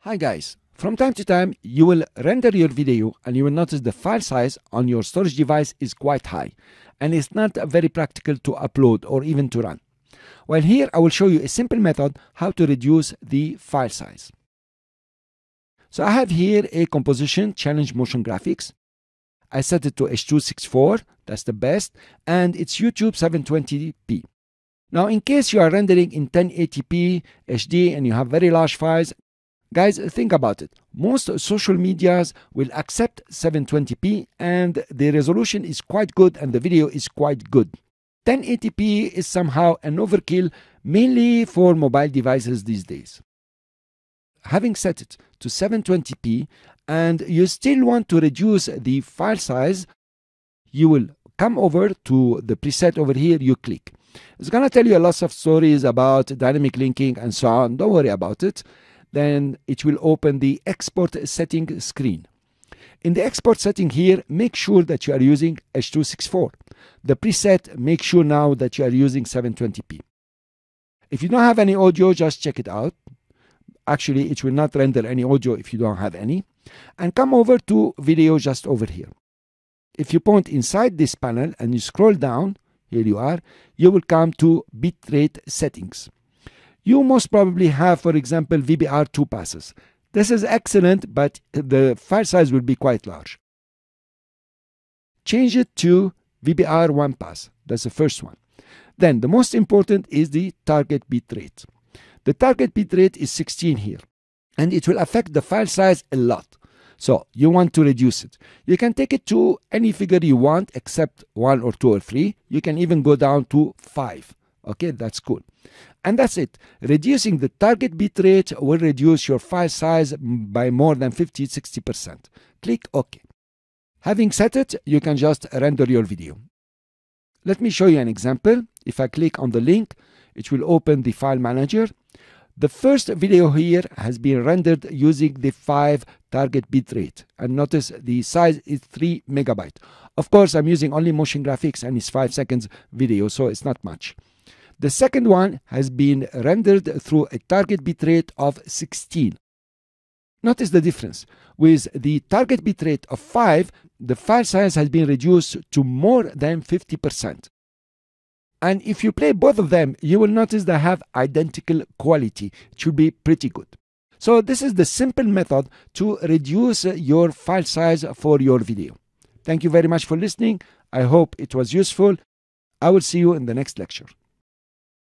Hi guys, from time to time you will render your video and you will notice the file size on your storage device is quite high and it's not very practical to upload or even to run. Well, here I will show you a simple method how to reduce the file size. So I have here a composition challenge motion graphics. I set it to H.264, that's the best, and it's YouTube 720p. Now in case you are rendering in 1080p HD and you have very large files, guys, think about it. Most social medias will accept 720p and the resolution is quite good and the video is quite good. 1080p is somehow an overkill, mainly for mobile devices these days. Having set it to 720p and you still want to reduce the file size, you will come over to the preset over here, you click. It's gonna tell you lots of stories about dynamic linking and so on, don't worry about it. Then it will open the export setting screen. In the export setting here, make sure that you are using H.264. The preset, make sure now that you are using 720p. If you don't have any audio, just check it out. Actually, it will not render any audio if you don't have any. And come over to video just over here. If you point inside this panel and you scroll down, here you are, you will come to bitrate settings. You most probably have, for example, VBR 2 passes. This is excellent, but the file size will be quite large. Change it to VBR 1 pass. That's the first one. Then the most important is the target bitrate. The target bitrate is 16 here, and it will affect the file size a lot. So you want to reduce it. You can take it to any figure you want except 1 or 2 or 3. You can even go down to 5. Okay, that's cool. And that's it. Reducing the target bitrate will reduce your file size by more than 50–60%. Click OK. Having set it, you can just render your video. Let me show you an example. If I click on the link, it will open the file manager. The first video here has been rendered using the 5 target bitrate. And notice the size is 3 MB. Of course, I'm using only motion graphics and it's 5 seconds video, so it's not much. The second one has been rendered through a target bitrate of 16. Notice the difference. With the target bitrate of 5, the file size has been reduced to more than 50%. And if you play both of them, you will notice they have identical quality. It should be pretty good. So this is the simple method to reduce your file size for your video. Thank you very much for listening. I hope it was useful. I will see you in the next lecture.